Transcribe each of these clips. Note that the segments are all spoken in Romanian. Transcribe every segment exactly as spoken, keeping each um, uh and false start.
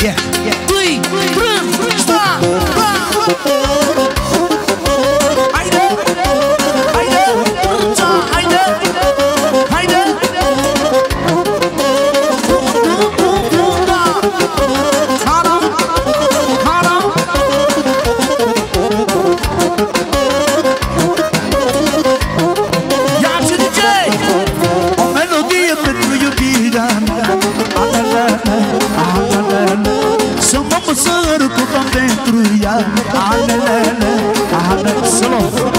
Îi prânz, da, da. Haide, haide, haide, haide. Haram, haram. Ia și de ce? O melodie pentru iubirea mea. Să mă păsăr cu tot pentru ea. Alelele, alelele. Să luăm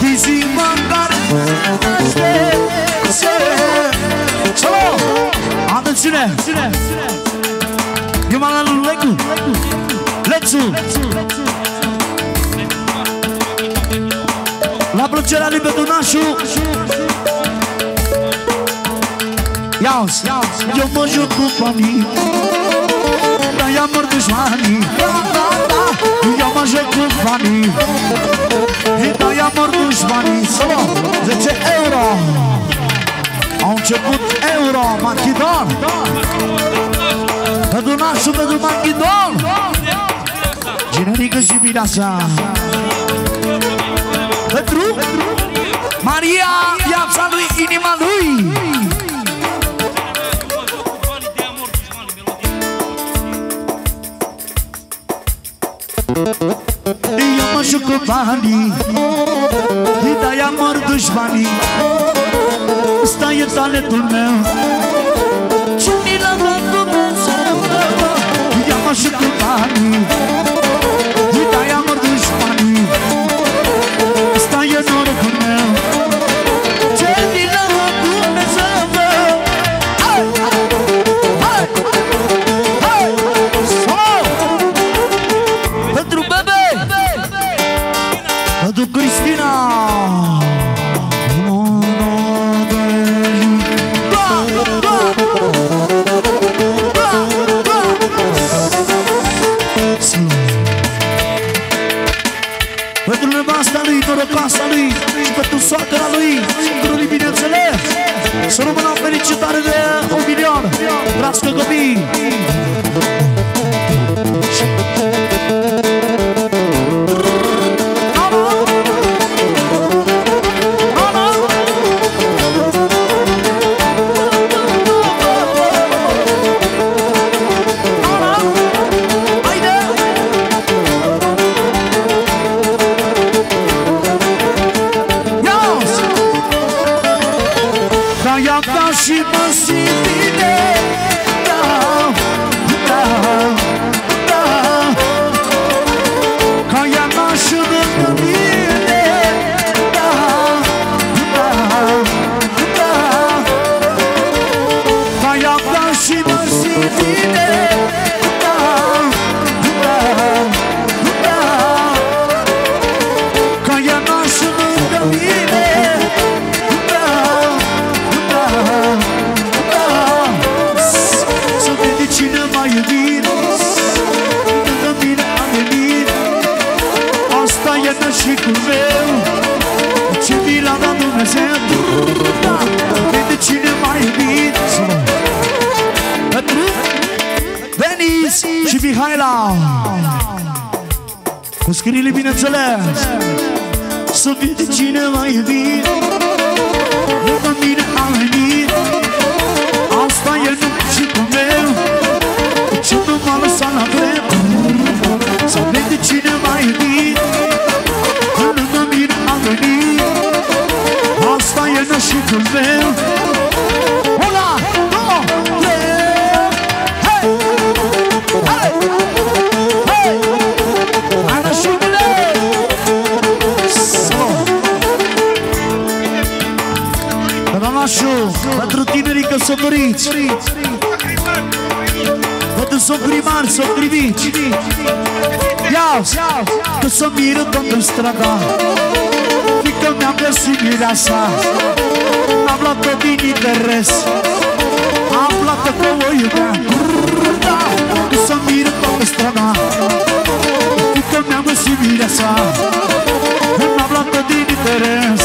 Din ziua care naște. Se, să rog. Atențiune! Eu m-am dat lui Lecu, Lecu, la plăcerea lui Bedunașu. Ia-o-s, eu mă jur cu familii, dar ia măr dușmanii. Eu mă jur cu familii, dar ia măr dușmanii. Să luăm zece euro. Au început euro, Machidon. Pentru nașul, pentru Machidon. Generică și Mireasa. Pentru Maria, viața lui, inima lui. Eu mă juc cu banii, de-aia mor dușmanii. Asta e talentul meu. Cine l-a dat Dumnezeu? Ia mă și cu banii, de-aia mor dușmanii. Asta e norocul meu. Cine l-a dat Dumnezeu? Hai, hai, hai, hai. Pentru bebe, pentru Cristina. Casa lui și pentru soacra lui, pentru lui, bineînțeles. Să rămână o felicitare de un milion, drască copii. Meu, ce mi l-a dat Dumnezeu. Da, de cine și Mihaela. Cu scriile, bineînțeles, să vede cine mai iubit. După mine a venit, asta e numai și cu meu. Ce nu m-a lăsat la drept, să vede cine mai iubit. După mine a venit, asta e numai și cu meu. Pentru tinerii căsătoriți, pentru sunt primari, sunt priviți. Ia-ți, că să miră toată strada, fiindcă mi-am găsit mireasa. N-am luat-o din interes, am luat-o că o iubeam. Că să miră toată strada, fiindcă mi-am găsit mireasa. N-am luat-o din interes.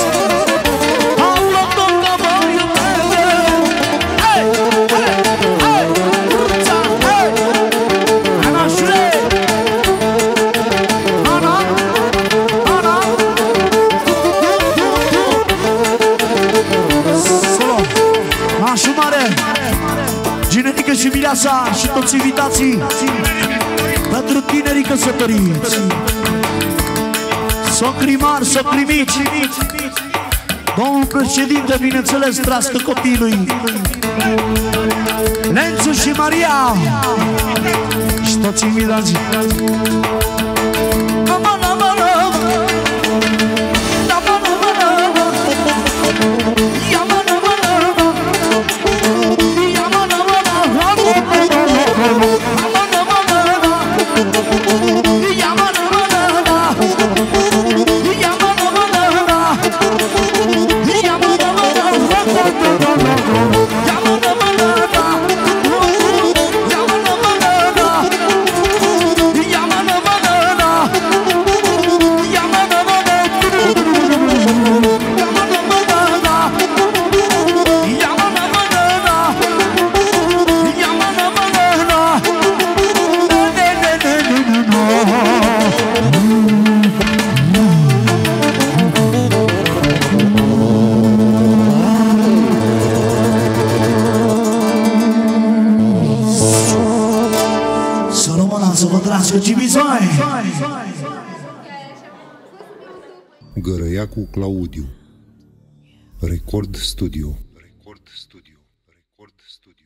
Și mireasa și toți invitații, pentru tinerii căsătoriți, socrimari, socrimici, domnul președinte, bineînțeles, trească copilului Lențu și Maria și toți invitații. Gărăiacu Claudiu, Record Studio. Record Studio. Record Studio.